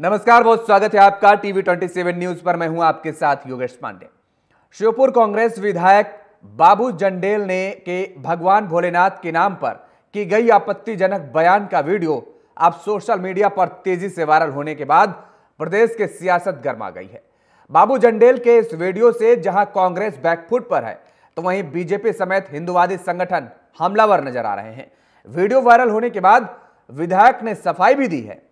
नमस्कार, बहुत स्वागत है आपका टीवी 27 न्यूज पर। मैं हूं आपके साथ योगेश पांडे। श्योपुर कांग्रेस विधायक बाबू जंडेल ने के भगवान भोलेनाथ के नाम पर की गई आपत्तिजनक बयान का वीडियो अब सोशल मीडिया पर तेजी से वायरल होने के बाद प्रदेश के सियासत गर्मा गई है। बाबू जंडेल के इस वीडियो से जहां कांग्रेस बैकफुट पर है, तो वहीं बीजेपी समेत हिंदुवादी संगठन हमलावर नजर आ रहे हैं। वीडियो वायरल होने के बाद विधायक ने सफाई भी दी है।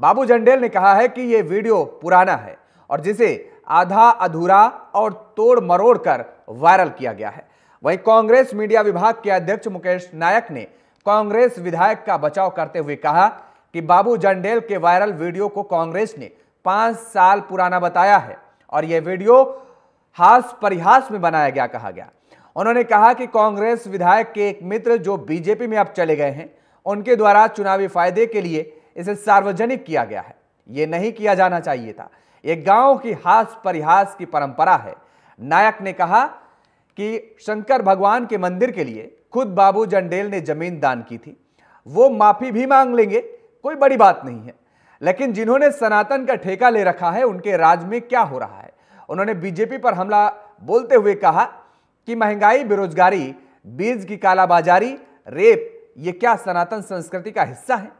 बाबू जंडेल ने कहा है कि यह वीडियो पुराना है और जिसे आधा अधूरा और तोड़ मरोड़ कर वायरल किया गया है। वहीं कांग्रेस मीडिया विभाग के अध्यक्ष मुकेश नायक ने कांग्रेस विधायक का बचाव करते हुए कहा कि बाबू जंडेल के वायरल वीडियो को कांग्रेस ने 5 साल पुराना बताया है और यह वीडियो हास परिहास में बनाया गया कहा गया। उन्होंने कहा कि कांग्रेस विधायक के एक मित्र जो बीजेपी में अब चले गए हैं, उनके द्वारा चुनावी फायदे के लिए इसे सार्वजनिक किया गया है। ये नहीं किया जाना चाहिए था। ये गांव की हास परिहास की परंपरा है। नायक ने कहा कि शंकर भगवान के मंदिर के लिए खुद बाबू जंडेल ने जमीन दान की थी, वो माफी भी मांग लेंगे, कोई बड़ी बात नहीं है। लेकिन जिन्होंने सनातन का ठेका ले रखा है, उनके राज में क्या हो रहा है। उन्होंने बीजेपी पर हमला बोलते हुए कहा कि महंगाई, बेरोजगारी, बीज की कालाबाजारी, रेप, ये क्या सनातन संस्कृति का हिस्सा है।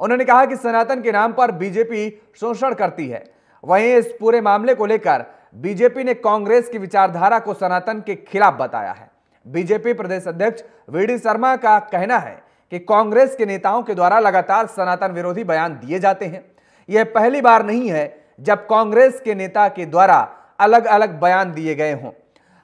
उन्होंने कहा कि सनातन के नाम पर बीजेपी शोषण करती है। वहीं इस पूरे मामले को लेकर बीजेपी ने कांग्रेस की विचारधारा को सनातन के खिलाफ बताया है। बीजेपी प्रदेश अध्यक्ष वीडी शर्मा का कहना है कि कांग्रेस के नेताओं के द्वारा लगातार सनातन विरोधी बयान दिए जाते हैं। यह पहली बार नहीं है जब कांग्रेस के नेता के द्वारा अलग अलग बयान दिए गए हों।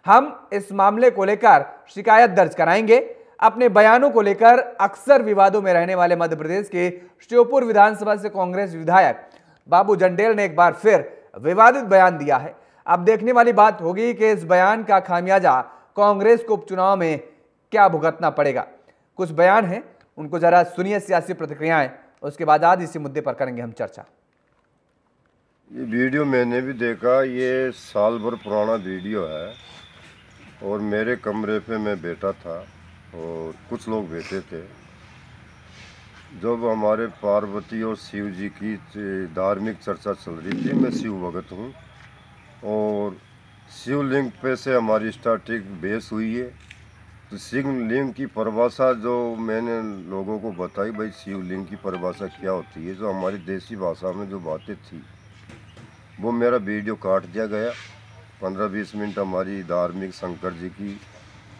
हम इस मामले को लेकर शिकायत दर्ज कराएंगे। अपने बयानों को लेकर अक्सर विवादों में रहने वाले मध्य प्रदेश के श्योपुर विधानसभा से कांग्रेस विधायक बाबू जंडेल ने एक बार फिर विवादित बयान दिया है। अब देखने वाली बात होगी कि इस बयान का खामियाजा कांग्रेस को उपचुनाव में क्या भुगतना पड़ेगा। कुछ बयान हैं, उनको जरा सुनिए, सियासी प्रतिक्रियाएं, उसके बाद आज इसी मुद्दे पर करेंगे हम चर्चा। ये वीडियो मैंने भी देखा, ये साल भर पुराना वीडियो है और मेरे कमरे पर मैं बैठा था और कुछ लोग बैठे थे जब हमारे पार्वती और शिव जी की धार्मिक चर्चा चल रही थी। मैं शिव भगत हूँ और शिवलिंग पे से हमारी स्टार्टिंग बेस हुई है। तो शिवलिंग की परिभाषा जो मैंने लोगों को बताई, भाई शिवलिंग की परिभाषा क्या होती है, जो हमारी देसी भाषा में जो बातें थी, वो मेरा वीडियो काट दिया गया। 15-20 मिनट हमारी धार्मिक शंकर जी की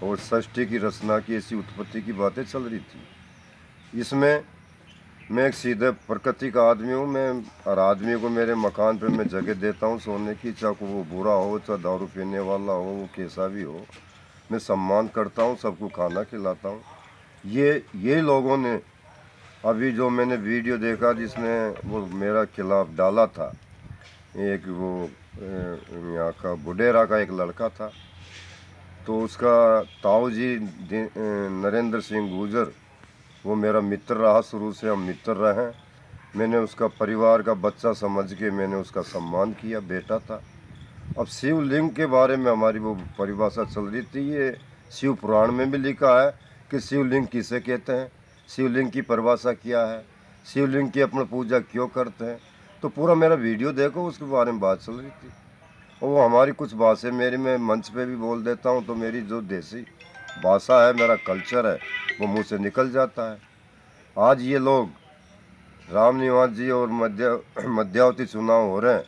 और षष्ठी की रचना की, ऐसी उत्पत्ति की बातें चल रही थी। इसमें मैं एक सीधे प्रकृति का आदमी हूँ। मैं हर आदमी को मेरे मकान पे मैं जगह देता हूँ सोने की, चाहे वो बुरा हो, चाहे दारू पीने वाला हो, वो कैसा भी हो, मैं सम्मान करता हूँ, सबको खाना खिलाता हूँ। ये लोगों ने अभी जो मैंने वीडियो देखा जिसमें वो मेरा खिलाफ डाला था, एक वो यहाँ का बुडेरा का एक लड़का था, तो उसका ताऊ जी नरेंद्र सिंह गुर्जर, वो मेरा मित्र रहा, शुरू से हम मित्र रहे हैं। मैंने उसका परिवार का बच्चा समझ के मैंने उसका सम्मान किया, बेटा था। अब शिवलिंग के बारे में हमारी वो परिभाषा चल रही थी। ये शिव पुराण में भी लिखा है कि शिवलिंग किसे कहते हैं, शिवलिंग की परिभाषा क्या है, शिवलिंग की अपना पूजा क्यों करते हैं। तो पूरा मेरा वीडियो देखो, उसके बारे में बात चल रही थी। और वो हमारी कुछ भाषाएं मेरी, मैं मंच पे भी बोल देता हूँ, तो मेरी जो देसी भाषा है, मेरा कल्चर है, वो मुँह से निकल जाता है। आज ये लोग राम निवास जी और मध्यावती चुनाव हो रहे हैं,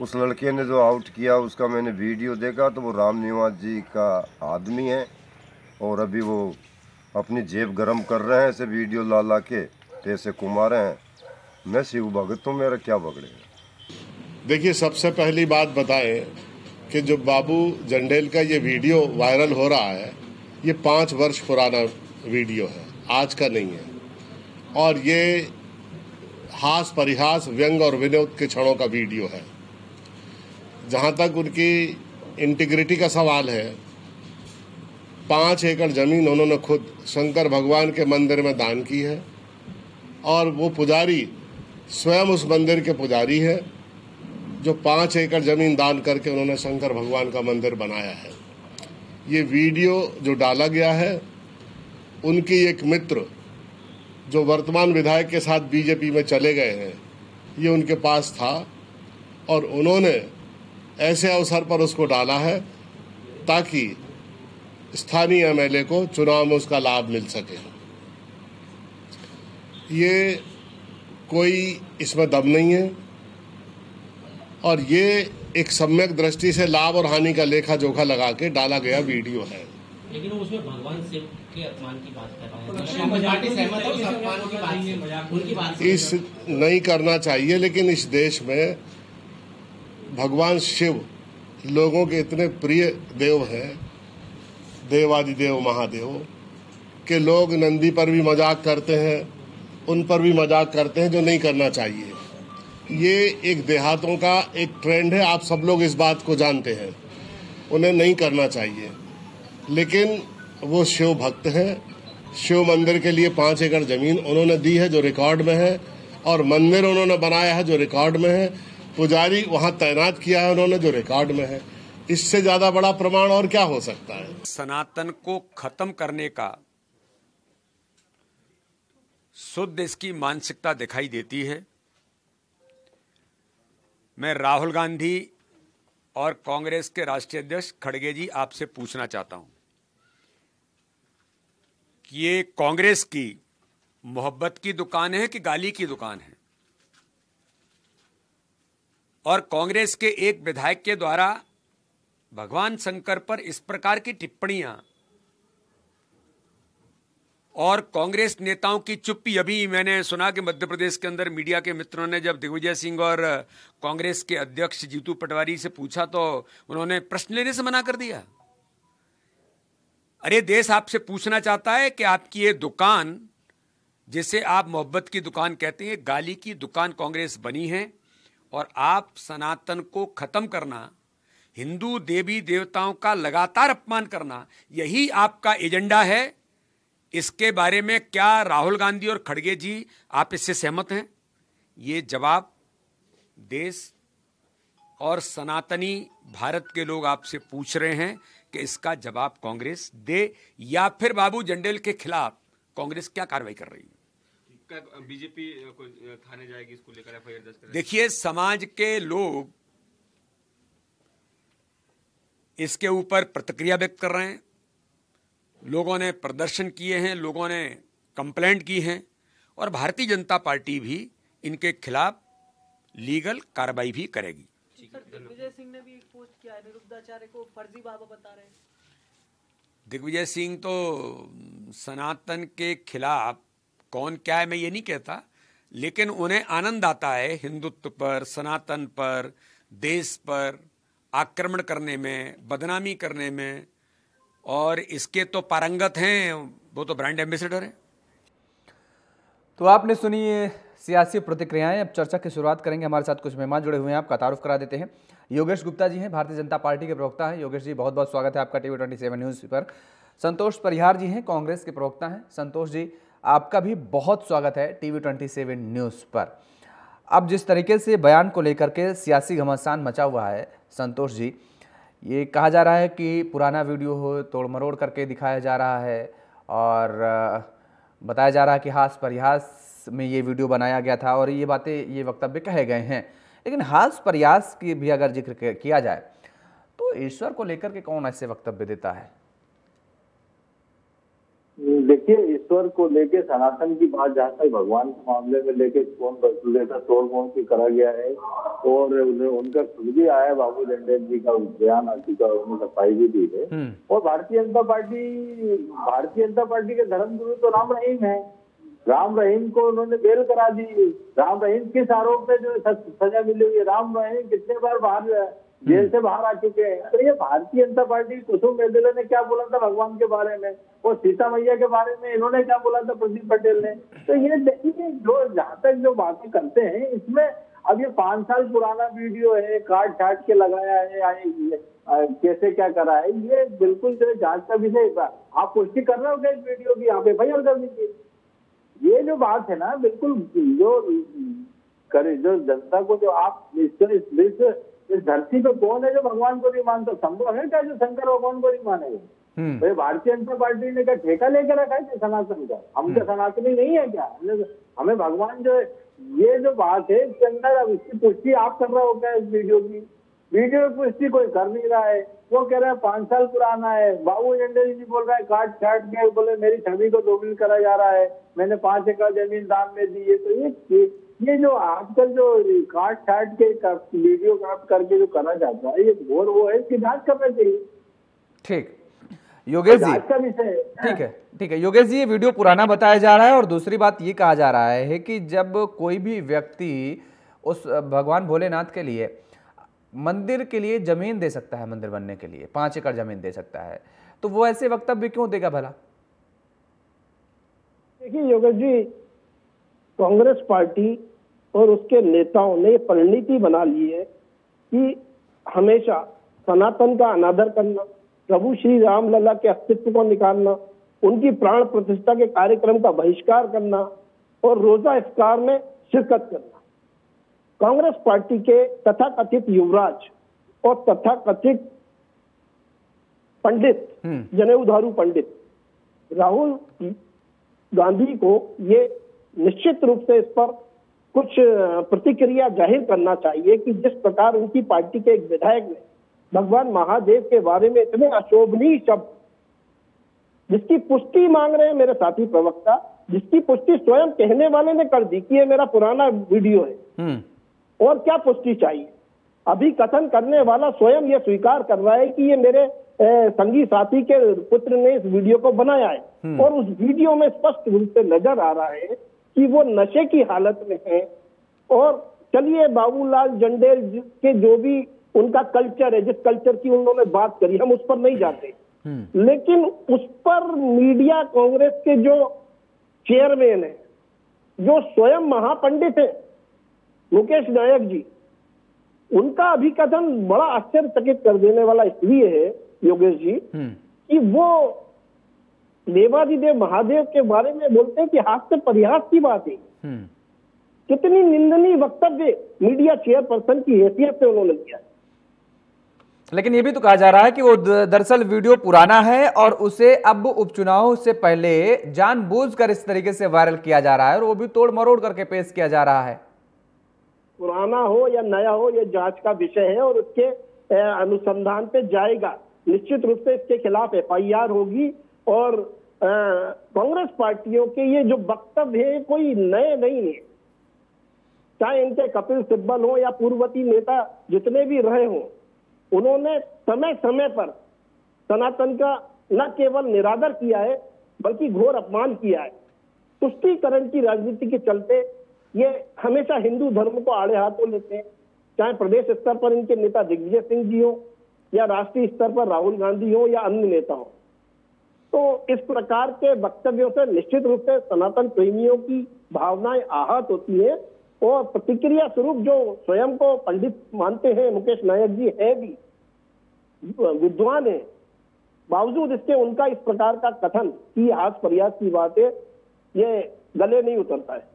उस लड़के ने जो आउट किया, उसका मैंने वीडियो देखा, तो वो राम निवास जी का आदमी है और अभी वो अपनी जेब गर्म कर रहे हैं, ऐसे वीडियो ला के पैसे कमा रहे हैं। मैं शिव भगत हूँ, मेरा क्या बगड़ेगा। देखिए, सबसे पहली बात बताए कि जो बाबू जंडेल का ये वीडियो वायरल हो रहा है, ये 5 वर्ष पुराना वीडियो है, आज का नहीं है। और ये हास परिहास, व्यंग और विनोद के क्षणों का वीडियो है। जहाँ तक उनकी इंटीग्रिटी का सवाल है, 5 एकड़ ज़मीन उन्होंने खुद शंकर भगवान के मंदिर में दान की है और वो पुजारी स्वयं उस मंदिर के पुजारी है जो 5 एकड़ ज़मीन दान करके उन्होंने शंकर भगवान का मंदिर बनाया है। ये वीडियो जो डाला गया है, उनके एक मित्र जो वर्तमान विधायक के साथ बीजेपी में चले गए हैं, ये उनके पास था और उन्होंने ऐसे अवसर पर उसको डाला है ताकि स्थानीय एमएलए को चुनाव में उसका लाभ मिल सके। ये कोई इसमें दम नहीं है और ये एक सम्यक दृष्टि से लाभ और हानि का लेखा जोखा लगा के डाला गया वीडियो है। लेकिन उसमें भगवान शिव के अपमान की बात कर रहा है, इस नहीं करना चाहिए। लेकिन इस देश में भगवान शिव लोगों के इतने प्रिय देव हैं, देवादिदेव महादेव, के लोग नंदी पर भी मजाक करते हैं, उन पर भी मजाक करते हैं, जो नहीं करना चाहिए। ये एक देहातों का एक ट्रेंड है, आप सब लोग इस बात को जानते हैं, उन्हें नहीं करना चाहिए। लेकिन वो शिव भक्त हैं, शिव मंदिर के लिए 5 एकड़ ज़मीन उन्होंने दी है जो रिकॉर्ड में है, और मंदिर उन्होंने बनाया है जो रिकॉर्ड में है, पुजारी वहाँ तैनात किया है उन्होंने जो रिकॉर्ड में है। इससे ज़्यादा बड़ा प्रमाण और क्या हो सकता है? सनातन को खत्म करने का शुद्ध इसकी मानसिकता दिखाई देती है। मैं राहुल गांधी और कांग्रेस के राष्ट्रीय अध्यक्ष खड़गे जी आपसे पूछना चाहता हूं कि ये कांग्रेस की मोहब्बत की दुकान है कि गाली की दुकान है? और कांग्रेस के एक विधायक के द्वारा भगवान शंकर पर इस प्रकार की टिप्पणियां और कांग्रेस नेताओं की चुप्पी, अभी मैंने सुना कि मध्य प्रदेश के अंदर मीडिया के मित्रों ने जब दिग्विजय सिंह और कांग्रेस के अध्यक्ष जीतू पटवारी से पूछा तो उन्होंने प्रश्न लेने से मना कर दिया। अरे देश आपसे पूछना चाहता है कि आपकी ये दुकान, जिसे आप मोहब्बत की दुकान कहते हैं, गाली की दुकान कांग्रेस बनी है। और आप सनातन को खत्म करना, हिंदू देवी देवताओं का लगातार अपमान करना, यही आपका एजेंडा है। इसके बारे में क्या राहुल गांधी और खड़गे जी आप इससे सहमत हैं? ये जवाब देश और सनातनी भारत के लोग आपसे पूछ रहे हैं कि इसका जवाब कांग्रेस दे, या फिर बाबू जंडेल के खिलाफ कांग्रेस क्या कार्रवाई कर रही है? बीजेपी थाने जाएगी इसको लेकर, एफआईआर दर्ज करेगी। देखिए, समाज के लोग इसके ऊपर प्रतिक्रिया व्यक्त कर रहे हैं, लोगों ने प्रदर्शन किए हैं, लोगों ने कंप्लेंट की हैं, और भारतीय जनता पार्टी भी इनके खिलाफ लीगल कार्रवाई भी करेगी। दिग्विजय सिंह ने भी एक पोस्ट किया है, निरुद्धाचार्य को फर्जी बाबा बता रहे हैं। दिग्विजय सिंह तो सनातन के खिलाफ कौन क्या है मैं ये नहीं कहता, लेकिन उन्हें आनंद आता है हिंदुत्व पर, सनातन पर, देश पर आक्रमण करने में, बदनामी करने में, और इसके तो पारंगत हैं, वो तो ब्रांड एम्बेसडर हैं। तो आपने सुनी सियासी प्रतिक्रियाएं। अब चर्चा की शुरुआत करेंगे, हमारे साथ कुछ मेहमान जुड़े हुए हैं, आपका तारुफ करा देते हैं। योगेश गुप्ता जी हैं, भारतीय जनता पार्टी के प्रवक्ता हैं। योगेश जी, बहुत बहुत स्वागत है आपका TV 27 न्यूज़ पर। संतोष परिहार जी हैं, कांग्रेस के प्रवक्ता हैं। संतोष जी, आपका भी बहुत स्वागत है TV 27 न्यूज़ पर। अब जिस तरीके से बयान को लेकर के सियासी घमासान मचा हुआ है, संतोष जी, ये कहा जा रहा है कि पुराना वीडियो हो तोड़ मरोड़ करके दिखाया जा रहा है और बताया जा रहा है कि हास प्रयास में ये वीडियो बनाया गया था और ये बातें, ये वक्तव्य कहे गए हैं। लेकिन हास प्रयास की भी अगर जिक्र किया जाए तो ईश्वर को लेकर के कौन ऐसे वक्तव्य देता है? देखिए, ईश्वर को लेके सनातन की बात जहाँ तक भगवान के मामले में लेके कौन वक्तव्य तोड़फोड़ की करा गया है, और उनका खुद भी आया, बाबू जंडेल जी का बयान आ चुका, उन्होंने सफाई भी दी है। और भारतीय जनता पार्टी के धर्मगुरु तो राम रहीम है, राम रहीम को उन्होंने बेल करा दी। राम रहीम किस आरोप में जो सजा मिली हुई है, राम रहीम कितने बार बाहर जेल से बाहर आ चुके हैं। तो ये भारतीय जनता पार्टी, कुसुम मेडेल ने क्या बोला था भगवान के बारे में, और सीता मैया के बारे में इन्होंने क्या बोला था, प्रदीप पटेल ने। तो ये देखिए, जो जहाँ तक जो बातें करते हैं इसमें, अब ये 5 साल पुराना वीडियो है, काट छाट के लगाया है, कैसे क्या करा है, ये बिल्कुल जो जांच का विषय। आप पुष्टि कर रहे हो क्या इस वीडियो की? यहाँ पे एफआईआर कर दीजिए। ये जो बात है ना, बिल्कुल जो करे, जो जनता को जो आप इस इस धरती पे कौन है जो भगवान को नहीं मानता? संभव है क्या जो शंकर भगवान को नहीं मानेगा? भाई भारतीय जनता पार्टी ने क्या ठेका लेकर रखा है सनातन का? हम क्या सनातनी नहीं है क्या? हमें भगवान जो है, ये जो बात है इसके अंदर अब इसकी पुष्टि आप कर रहे हो क्या? इस वीडियो की पुष्टि कोई कर नहीं रहा है। वो कह रहा है 5 साल पुराना है। बाबू जंडेल जी बोल रहा है काट छाट के बोले मेरी छवि को दोगुनी करा जा रहा है, मैंने 5 एकड़ जमीन दाम में दी है। तो ये जो आजकल जो काट छाट के वीडियो काट करके जो करा जाता है ये घोर वो है, इसकी जांच करना चाहिए। ठीक योगेश जी, ठीक है योगेश जी, ये वीडियो पुराना बताया जा रहा है और दूसरी बात ये कहा जा रहा है कि जब कोई भी व्यक्ति उस भगवान भोलेनाथ के लिए मंदिर के लिए जमीन दे सकता है, मंदिर बनने के लिए 5 एकड़ जमीन दे सकता है, तो वो ऐसे वक्तव्य क्यों देगा भला? देखिए योगेश जी, कांग्रेस पार्टी और उसके नेताओं ने परिणति बना ली है कि हमेशा सनातन का अनादर करना, प्रभु श्री राम लला के अस्तित्व को निकालना, उनकी प्राण प्रतिष्ठा के कार्यक्रम का बहिष्कार करना और रोजा इफ्तार में शिरकत करना। कांग्रेस पार्टी के तथाकथित युवराज और तथाकथित पंडित, जनेऊधारू पंडित राहुल गांधी को ये निश्चित रूप से इस पर कुछ प्रतिक्रिया जाहिर करना चाहिए कि जिस प्रकार उनकी पार्टी के एक विधायक ने भगवान महादेव के बारे में इतने अशोभनीय शब्द, जिसकी पुष्टि मांग रहे हैं मेरे साथी प्रवक्ता, जिसकी पुष्टि स्वयं कहने वाले ने कर दी कि ये मेरा पुराना वीडियो है, और क्या पुष्टि चाहिए? अभी कथन करने वाला स्वयं ये स्वीकार कर रहा है कि ये मेरे संगी साथी के पुत्र ने इस वीडियो को बनाया है, और उस वीडियो में स्पष्ट रूप से नजर आ रहा है कि वो नशे की हालत में है। और चलिए बाबूलाल जंडेल के जो भी उनका कल्चर है, जिस कल्चर की उन्होंने बात करी, हम उस पर नहीं जाते, लेकिन उस पर मीडिया कांग्रेस के जो चेयरमैन है, जो स्वयं महापंडित है मुकेश नायक जी, उनका अभिकथन बड़ा आश्चर्यचकित कर देने वाला इसलिए है योगेश जी कि वो देवाधिदेव महादेव के बारे में बोलते हैं कि हाथ से परिहास की बात है। कितनी निंदनीय वक्तव्य मीडिया चेयरपर्सन की हैसियत से उन्होंने किया। लेकिन ये भी तो कहा जा रहा है कि वो दरअसल वीडियो पुराना है और उसे अब उपचुनाव से पहले जानबूझकर इस तरीके से वायरल किया जा रहा है और वो भी तोड़ मरोड़ करके पेश किया जा रहा है। पुराना हो या नया हो, यह जांच का विषय है और उसके अनुसंधान पे जाएगा। निश्चित रूप से इसके खिलाफ एफआईआर होगी। और कांग्रेस पार्टियों के ये जो वक्तव्य है कोई नए नहीं है, चाहे इनके कपिल सिब्बल हो या पूर्ववर्ती नेता जितने भी रहे हों, उन्होंने समय समय पर सनातन का न केवल निरादर किया है बल्कि घोर अपमान किया है। तुष्टीकरण की राजनीति के चलते ये हमेशा हिंदू धर्म को आड़े हाथों लेते हैं, चाहे प्रदेश स्तर पर इनके नेता दिग्विजय सिंह जी हो या राष्ट्रीय स्तर पर राहुल गांधी हो या अन्य नेता हो। तो इस प्रकार के वक्तव्यों से निश्चित रूप से सनातन प्रेमियों की भावनाएं आहत होती है और प्रतिक्रिया स्वरूप जो स्वयं को पंडित मानते हैं मुकेश नायक जी है भी, विद्वान है, बावजूद इसके उनका इस प्रकार का कथन की हास प्रयास की बात है, ये गले नहीं उतरता है।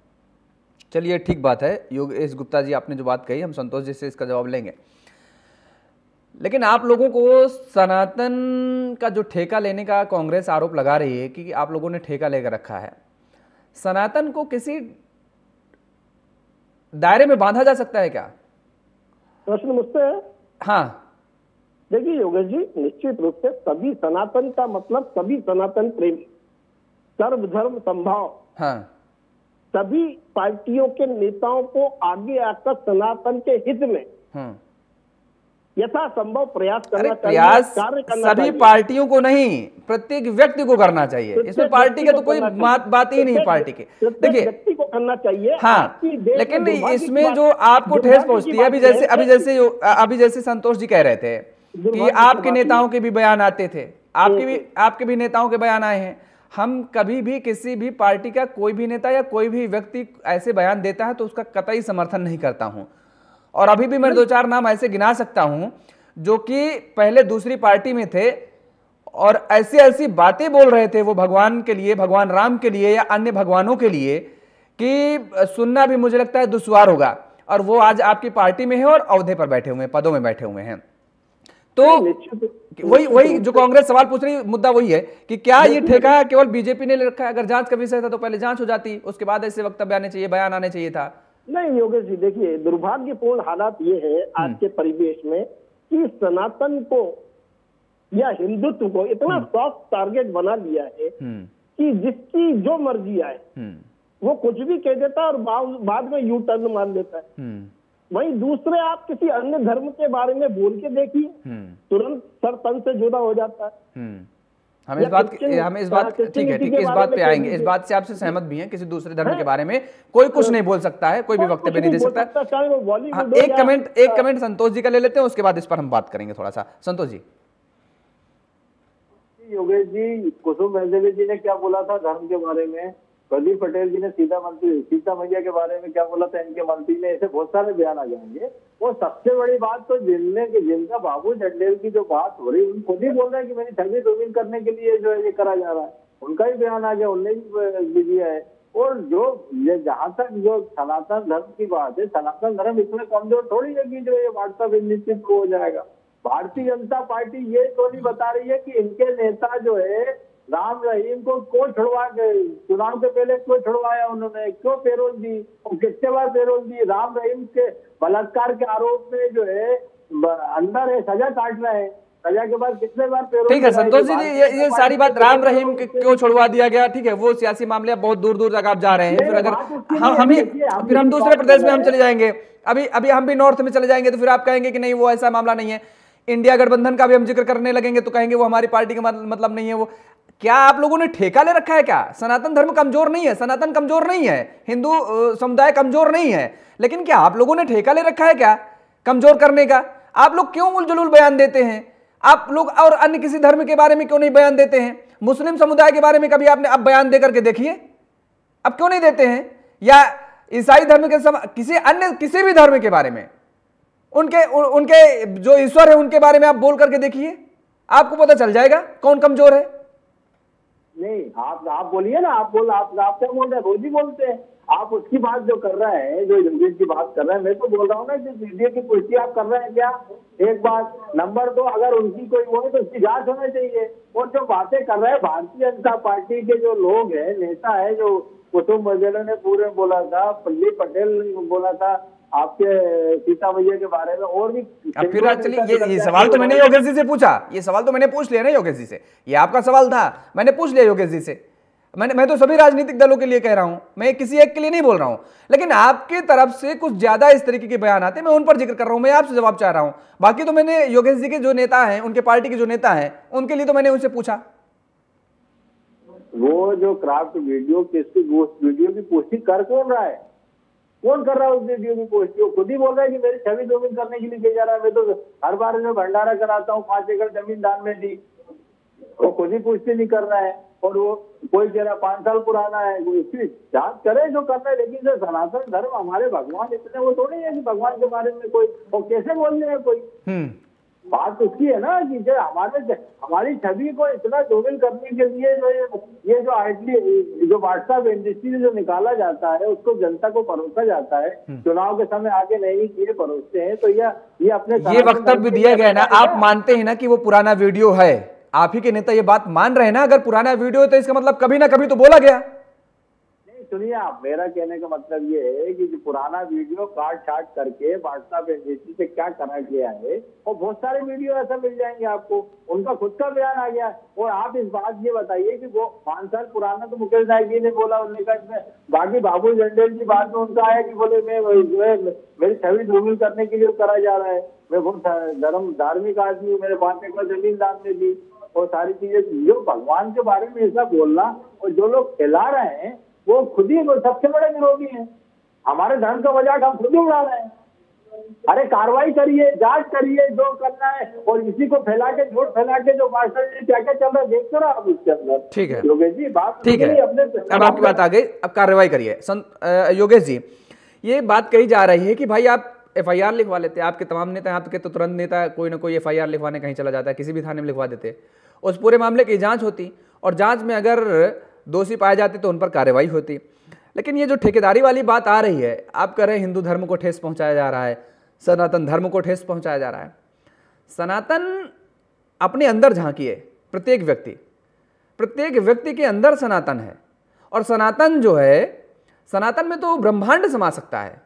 चलिए ठीक बात है योगेश गुप्ता जी, आपने जो बात कही हम संतोष जी से इसका जवाब लेंगे, लेकिन आप लोगों को सनातन का जो ठेका लेने का कांग्रेस आरोप लगा रही है कि आप लोगों ने ठेका लेकर रखा है, सनातन को किसी दायरे में बांधा जा सकता है क्या? प्रश्न मुझसे है? हाँ देखिए योगेश जी, निश्चित रूप से सभी सनातन का मतलब सभी सनातन प्रेम, सर्वधर्म संभाव, हाँ सभी पार्टियों के नेताओं को आगे आकर सनातन के हित में यथासंभव प्रयास करना चाहिए, कार्य करना सभी पार्टियों को नहीं, प्रत्येक व्यक्ति को करना चाहिए। इसमें पार्टी का तो कोई बात ही नहीं, पार्टी के देखिए व्यक्ति को करना चाहिए। हाँ लेकिन इसमें जो आपको ठेस पहुंचती है, अभी जैसे संतोष जी कह रहे थे कि आपके नेताओं के भी बयान आते थे, आपके भी नेताओं के बयान आए हैं। हम कभी भी किसी भी पार्टी का कोई भी नेता या कोई भी व्यक्ति ऐसे बयान देता है तो उसका कतई समर्थन नहीं करता हूं, और अभी भी मैं 2-4 नाम ऐसे गिना सकता हूं जो कि पहले दूसरी पार्टी में थे और ऐसी ऐसी बातें बोल रहे थे वो भगवान के लिए, भगवान राम के लिए या अन्य भगवानों के लिए, कि सुनना भी मुझे लगता है दुश्वार होगा। और वो आज आपकी पार्टी में है और औहदे पर बैठे हुए हैं, पदों में बैठे हुए हैं। तो वही जो कांग्रेस सवाल पूछ रही है, मुद्दा वही है कि क्या ये ठेका केवल बीजेपी ने ले रखा है? अगर जांच का विषय था तो पहले जांच हो जाती, उसके बाद ऐसे वक्तव्य आने चाहिए, बयान आने चाहिए था। नहीं योगेश जी, देखिए दुर्भाग्यपूर्ण हालात ये है आज के परिवेश में कि सनातन को या हिंदुत्व को इतना सॉफ्ट टारगेट बना लिया है कि जिसकी जो मर्जी आए वो कुछ भी कह देता है और बाद में यू टर्न मान देता है। वहीं दूसरे आप किसी अन्य धर्म के बारे में बोल के देखिए, तुरंत सर तन से जुदा हो जाता है। इस बात से आपसे सहमत भी हैं, किसी दूसरे धर्म के बारे में कोई कुछ नहीं बोल सकता है, कोई भी वक्तव्य नहीं दे सकता। एक कमेंट संतोष जी का ले लेते हैं, उसके बाद इस पर हम बात करेंगे थोड़ा सा। संतोष जी। योगेश जी, कुसुम मेडेल जी ने क्या बोला था धर्म के बारे में, प्रदीप पटेल जी ने सीता मैया के बारे में क्या बोला था, इनके मंत्री ने, ऐसे बहुत सारे बयान आ जाएंगे। और सबसे बड़ी बात तो जिनका बाबू जंडेल की जो बात हो रही है, खुद ही बोल रहे हैं कि मेरी छवि रोमिन करने के लिए जो है ये करा जा रहा है, उनका ही बयान आ गया, उनने भी दिया है। और जो ये जहाँ तक जो सनातन धर्म की बात है, सनातन धर्म इतना कमजोर थोड़ी है कि जो ये व्हाट्सअप निश्चित हो जाएगा। भारतीय जनता पार्टी ये तो नहीं बता रही है कि इनके नेता जो है राम रहीम को क्यों छुड़वा गए, चुनाव के पहले क्यों छुड़वाया उन्होंने, क्यों पैरोल दी, कितने बार पैरोल दी। राम रहीम के बलात्कार के आरोप में जो है अंदर है, सजा काट रहा है, सजा के बाद कितने बार पैरोल। ठीक है संतोष जी, ये सारी बात राम रहीम के क्यों छुड़वा दिया गया, ठीक है, वो सियासी मामले बहुत दूर दूर तक आप जा रहे हैं। फिर अगर हम दूसरे प्रदेश में हम चले जाएंगे, अभी हम भी नॉर्थ में चले जाएंगे तो फिर आप कहेंगे कि नहीं वो ऐसा मामला नहीं है। इंडिया गठबंधन का भी हम जिक्र करने लगेंगे तो कहेंगे वो हमारी पार्टी का मतलब नहीं है। वो क्या आप लोगों ने ठेका ले रखा है क्या? सनातन धर्म कमजोर नहीं है, सनातन कमजोर नहीं है, हिंदू समुदाय कमजोर नहीं है, लेकिन क्या आप लोगों ने ठेका ले रखा है क्या कमजोर करने का? आप लोग क्यों उलझुल बयान देते हैं? आप लोग और अन्य किसी धर्म के बारे में क्यों नहीं बयान देते हैं? मुस्लिम समुदाय के बारे में कभी आपने अब बयान दे करके देखिए, अब क्यों नहीं देते हैं? या ईसाई धर्म के किसी भी धर्म के बारे में उनके जो ईश्वर है उनके बारे में आप बोल करके देखिए, आपको पता चल जाएगा कौन कमजोर है। नहीं आप बोलिए ना, आप क्या बोल रहे हैं, रोज ही बोलते हैं आप। उसकी बात जो कर रहा है, जो योगेश की बात कर रहा है, मैं तो बोल रहा हूँ ना कि मीडिया की पुष्टि आप कर रहे हैं क्या, एक बात। नंबर दो, अगर उनकी कोई वो है तो उसकी जांच होना चाहिए। और जो बातें कर रहे हैं भारतीय जनता पार्टी के जो लोग हैं, नेता है, जो कुसुम मेडेल ने पूरे बोला था, प्रदीप पटेल ने बोला था आपके सीता मैया के बारे में, और भी फिर एक्चुअली ये सवाल तो मैंने योगेश जी से पूछा, ये सवाल तो मैंने पूछ लिया ना योगेश जी से, ये आपका सवाल था, मैंने पूछ लिया योगेश जी से। मैं तो सभी राजनीतिक दलों के लिए कह रहा हूं, मैं किसी एक के लिए नहीं बोल रहा हूं, लेकिन आपके तरफ से कुछ ज्यादा इस तरीके के बयान आते हैं, मैं उन पर जिक्र कर रहा हूं, मैं आपसे जवाब चाह रहा हूं। बाकी तो मैंने योगेश जी के जो नेता है, उनके पार्टी के जो नेता है, उनके लिए तो मैंने उनसे पूछा। वो जो क्राफ्ट वीडियो की पुष्टि कर कौन रहा है, कौन कर रहा है उस वीडियो की पोस्ट? वो खुद ही बोल रहा है कि मेरी छवि दोमिन करने के लिए किया जा रहा है, मैं तो हर बार में भंडारा कराता हूँ, 5 एकड़ जमीन दान में दी। वो खुद ही पुष्टि नहीं कर रहा है, और वो कोई कह रहा 5 साल पुराना है, उसकी जांच करे जो कर रहा है। लेकिन जो सनातन धर्म, हमारे भगवान इतने वो थोड़ी है कि भगवान के बारे में कोई वो कैसे बोल रहे हैं कोई। बात उसकी है ना कि जो हमारी छवि को इतना दोमिन करने के लिए जो ये जो आईटी जो व्हाट्सएप इंडस्ट्री जो निकाला जाता है, उसको जनता को परोसा जाता है, चुनाव के समय आगे नहीं किए परोसते हैं। तो ये अपने ये वक्तव्य दिया गया ना, आप मानते हैं ना कि वो पुराना वीडियो है, आप ही के नेता ये बात मान रहे हैं ना। अगर पुराना वीडियो है तो इसका मतलब कभी ना कभी तो बोला गया। सुनिए आप, मेरा कहने का मतलब ये है कि जो पुराना वीडियो काट छाट करके व्हाट्सएप एजेंसी से क्या करा गया है, और बहुत सारे वीडियो ऐसा मिल जाएंगे आपको, उनका खुद का बयान आ गया। और आप इस बात ये बताइए कि वो 5 साल पुराना तो मुकेश नायक जी ने बोला, उन्होंने कहा। बाकी बाबू जंडेल की बात में उनका आया कि बोले मैं जो है मेरी छवि धूमिल करने के लिए करा जा रहा है, मैं बहुत धर्म धार्मिक आदमी हूँ, मेरे 5 एकड़ जमीन दान में दी, और सारी चीजें। जो भगवान के बारे में ऐसा बोलना, और जो लोग फैला रहे हैं वो खुद ही सबसे बड़े विरोधी हैं। हमारे धर्म का मजाक हम खुद ही उड़ा रहे हैं। अरे कार्रवाई करिए, जांच करिए, जो करना है। और इसी को फैला के, झूठ फैला के जो मास्टर जी क्या क्या चल रहा है देखते रहो आप उसके अंदर। ठीक है योगेश जी, बात ठीक है, अपने अब आपकी बात आ गई, अब कार्रवाई करिए। योगेश जी, ये बात कही जा रही है कि भाई आप एफआईआर लिखवा लेते, आपके तमाम नेता, आपके तो तुरंत नेता कोई ना कोई एफआईआर लिखवाने कहीं चला जाता है, किसी भी थाने में लिखवा देते, उस पूरे मामले की जाँच होती, और जाँच में अगर दोषी पाए जाते तो उन पर कार्रवाई होती। लेकिन ये जो ठेकेदारी वाली बात आ रही है, आप कह रहे हैं हिंदू धर्म को ठेस पहुंचाया जा रहा है, सनातन धर्म को ठेस पहुंचाया जा रहा है। सनातन अपने अंदर झांकिए, प्रत्येक व्यक्ति के अंदर सनातन है, और सनातन जो है, सनातन में तो ब्रह्मांड समा सकता है,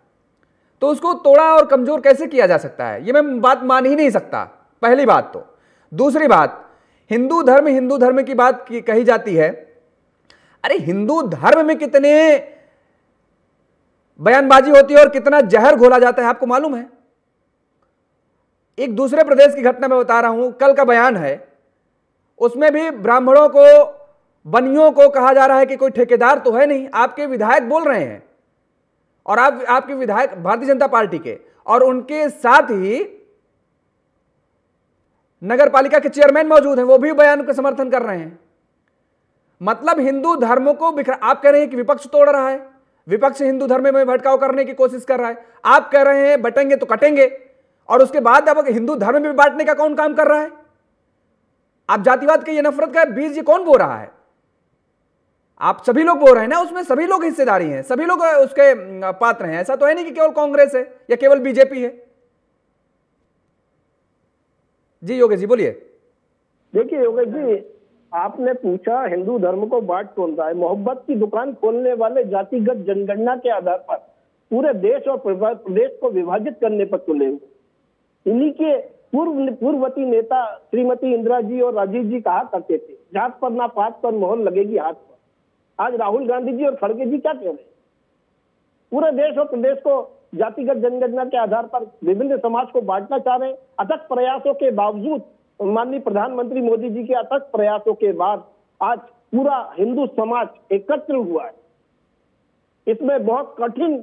तो उसको तोड़ा और कमजोर कैसे किया जा सकता है, ये मैं बात मान ही नहीं सकता, पहली बात। तो दूसरी बात, हिंदू धर्म की बात कही जाती है, अरे हिंदू धर्म में कितने बयानबाजी होती है और कितना जहर घोला जाता है, आपको मालूम है। एक दूसरे प्रदेश की घटना मैं बता रहा हूं, कल का बयान है, उसमें भी ब्राह्मणों को, बनियों को कहा जा रहा है कि कोई ठेकेदार तो है नहीं, आपके विधायक बोल रहे हैं, और आपके विधायक भारतीय जनता पार्टी के, और उनके साथ ही नगर पालिका के चेयरमैन मौजूद हैं, वो भी बयान का समर्थन कर रहे हैं। मतलब हिंदू धर्म को आप कह रहे हैं कि विपक्ष तोड़ रहा है, विपक्ष हिंदू धर्म में भटकाव करने की कोशिश कर रहा है। आप कह रहे हैं बटेंगे तो कटेंगे, और उसके बाद अब हिंदू धर्म में बांटने का कौन काम कर रहा है? आप जातिवाद के ये नफरत का बीज ये कौन बो रहा है? आप सभी लोग बोल रहे हैं ना, उसमें सभी लोग हिस्सेदारी हैं, सभी लोग उसके पात्र हैं। ऐसा तो है नहीं कि केवल कांग्रेस है या केवल बीजेपी है। जी योगेश जी बोलिए। देखिए योगेश जी, आपने पूछा हिंदू धर्म को बांट कौन रहा है। मोहब्बत की दुकान खोलने वाले जातिगत जनगणना के आधार पर पूरे देश और प्रदेश को विभाजित करने पर तुले। इन्हीं के पूर्ववर्ती नेता श्रीमती इंदिरा जी और राजीव जी कहा करते थे, जात पर ना पात पर, मोहर लगेगी हाथ पर। आज राहुल गांधी जी और खड़गे जी क्या कह रहे हैं? पूरे देश और प्रदेश को जातिगत जनगणना के आधार पर विभिन्न समाज को बांटना चाह रहे हैं। अथक प्रयासों के बावजूद, माननीय प्रधानमंत्री मोदी जी के अथक प्रयासों के बाद आज पूरा हिंदू समाज एकत्र हुआ है। इसमें बहुत कठिन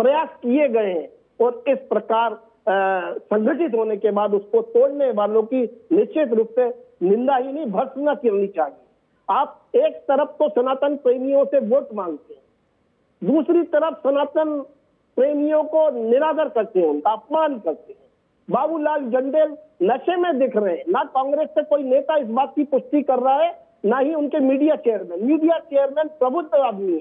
प्रयास किए गए हैं, और इस प्रकार संगठित होने के बाद उसको तोड़ने वालों की निश्चित रूप से निंदा ही नहीं, भर्त्सना करनी चाहिए। आप एक तरफ तो सनातन प्रेमियों से वोट मांगते हैं, दूसरी तरफ सनातन प्रेमियों को निरादर करते हैं, उनका अपमान करते हैं। बाबूलाल जंडेल नशे में दिख रहे हैं, ना कांग्रेस से कोई नेता इस बात की पुष्टि कर रहा है, ना ही उनके मीडिया चेयरमैन प्रबुद्ध आदमी है,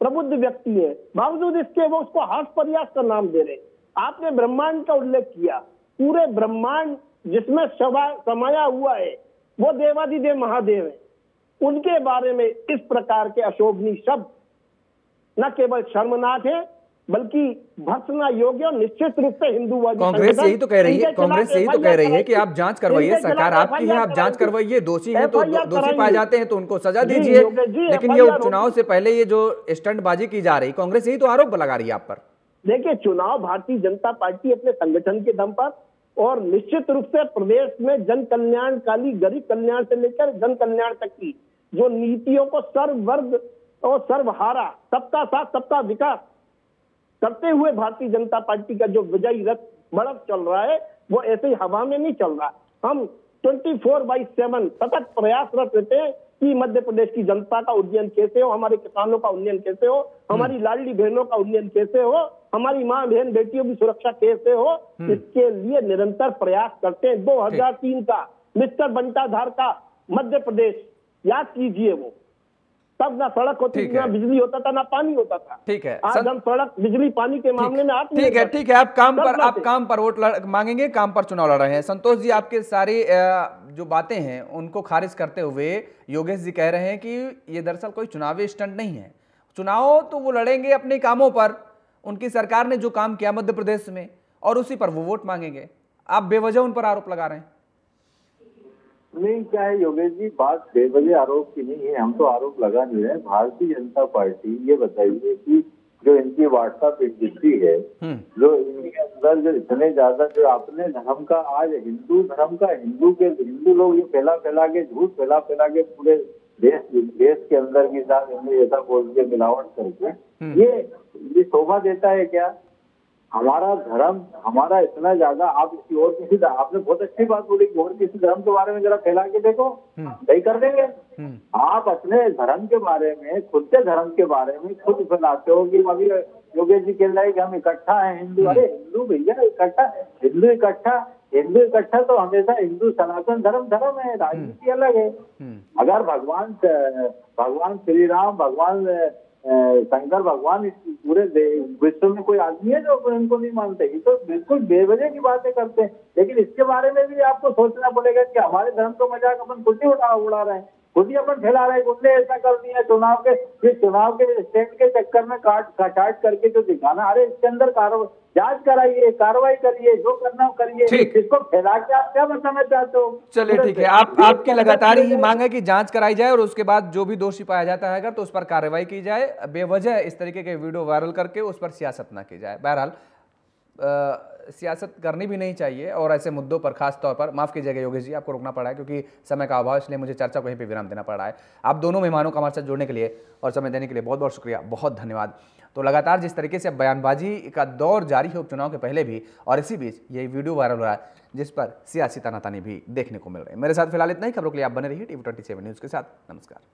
प्रबुद्ध व्यक्ति है, बावजूद इसके वो उसको हास प्रयास का नाम दे रहे हैं। आपने ब्रह्मांड का उल्लेख किया, पूरे ब्रह्मांड जिसमें समाया हुआ है वो देवाधिदेव महादेव है। उनके बारे में इस प्रकार के अशोभनीय शब्द न केवल शर्मनाक है, बल्कि भर्त्सना योग्य और निश्चित रूप से हिंदूवादी। कांग्रेस यही तो कह रही है कि आप जांच करवाइए, सरकार आपकी है, आप जांच करवाइए, दोषी है तो दोषी पाए जाते हैं तो उनको सजा दीजिए। लेकिन ये उपचुनाव से पहले ये जो स्टंटबाजी की जा रही, कांग्रेस यही तो आरोप लगा रही है आप पर। देखिए, चुनाव भारतीय जनता पार्टी अपने संगठन के दम पर और निश्चित रूप से प्रदेश में जन कल्याणकारी, गरीब कल्याण से लेकर जन कल्याण तक की जो नीतियों को सर्व वर्ग और सर्वहारा, सबका साथ सबका विकास करते हुए भारतीय जनता पार्टी का जो विजयी रथ बढ़त चल रहा है, वो ऐसे ही हवा में नहीं चल रहा। हम 24/7 सतत प्रयासरत रहते हैं कि मध्य प्रदेश की जनता का उन्नयन कैसे हो, हमारे किसानों का उन्नयन कैसे हो, हमारी लाडली बहनों का उन्नयन कैसे हो, हमारी मां बहन बेटियों की सुरक्षा कैसे हो, इसके लिए निरंतर प्रयास करते हैं। 2003 का मिस्टर बंटाधार का मध्य प्रदेश याद कीजिए, वो तब ना सड़क होती, ना बिजली होता था, ना पानी होता था। ठीक है, आज हम सड़क बिजली पानी के मामले में ठीक है आप काम पर वोट मांगेंगे, काम पर चुनाव लड़ रहे हैं। संतोष जी, आपके सारी जो बातें हैं उनको खारिज करते हुए योगेश जी कह रहे हैं कि ये दरअसल कोई चुनावी स्टंट नहीं है। चुनाव तो वो लड़ेंगे अपने कामों पर, उनकी सरकार ने जो काम किया मध्य प्रदेश में, और उसी पर वो वोट मांगेंगे। आप बेवजह उन पर आरोप लगा रहे हैं। नहीं, क्या है योगेश जी, बात बेवजह आरोप की नहीं है, हम तो आरोप लगा नहीं रहे। भारतीय जनता पार्टी, ये बताइए कि जो इनकी व्हाट्सएप इंडस्ट्री है, जो इनके अंदर जो इतने ज्यादा जो अपने धर्म का, आज हिंदू धर्म का, हिंदू लोग ये फैला के झूठ फैला के पूरे देश के अंदर के साथ ऐसा बोल के मिलावट करके, ये शोभा देता है क्या? हमारा धर्म, हमारा इतना ज्यादा, आप किसी और आपने बहुत अच्छी बात बोली, और किसी धर्म के बारे में जरा फैला के देखो, सही कर देंगे। आप अपने धर्म के बारे में, खुद के धर्म के बारे में खुद फैलाते हो कि अभी योगेश जी कह रहे हैं कि हम इकट्ठा है हिंदू। अरे हिंदू भैया, हिंदू इकट्ठा तो हमेशा हिंदू, सनातन धर्म है, राजनीति अलग है। अगर भगवान श्री राम, भगवान शंकर भगवान इस पूरे विश्व में कोई आदमी है जो इनको नहीं मानते? ये तो बिल्कुल बेवजह की बातें करते हैं। लेकिन इसके बारे में भी आपको सोचना पड़ेगा कि हमारे धर्म को मजाक अपन खुद ही उड़ा रहे हैं, खुद ही अपन फैला रहे हैं। उनने ऐसा कर दिया चुनाव के स्टैंड के चक्कर में काट करके जो दिखाना, अरे इसके अंदर जांच कराइए, कार्रवाई करिए, जो करना करिए, इसको फैला के आप क्या बताना चाहते हो? चलिए ठीक है, आपकी लगातार यही मांग है कि जांच कराई जाए और उसके बाद जो भी दोषी पाया जाता है अगर तो उस पर कार्रवाई की जाए, बेवजह इस तरीके के वीडियो वायरल करके उस पर सियासत ना की जाए। बहरहाल सियासत करनी भी नहीं चाहिए और ऐसे मुद्दों पर खास तौर पर, माफ़ कीजिएगा योगेश जी आपको रुकना पड़ा है क्योंकि समय का अभाव, इसलिए मुझे चर्चा को यहीं पे विराम देना पड़ रहा है। आप दोनों मेहमानों को हमारे साथ जुड़ने के लिए और समय देने के लिए बहुत बहुत शुक्रिया, बहुत धन्यवाद। तो लगातार जिस तरीके से बयानबाजी का दौर जारी है उपचुनाव के पहले भी, और इसी बीच यही वीडियो वायरल हो रहा है जिस पर सियासी तानातानी भी देखने को मिल रही है। मेरे साथ फिलहाल इतना ही, खबरों के लिए आप बने रहिए TV27 न्यूज़ के साथ। नमस्कार।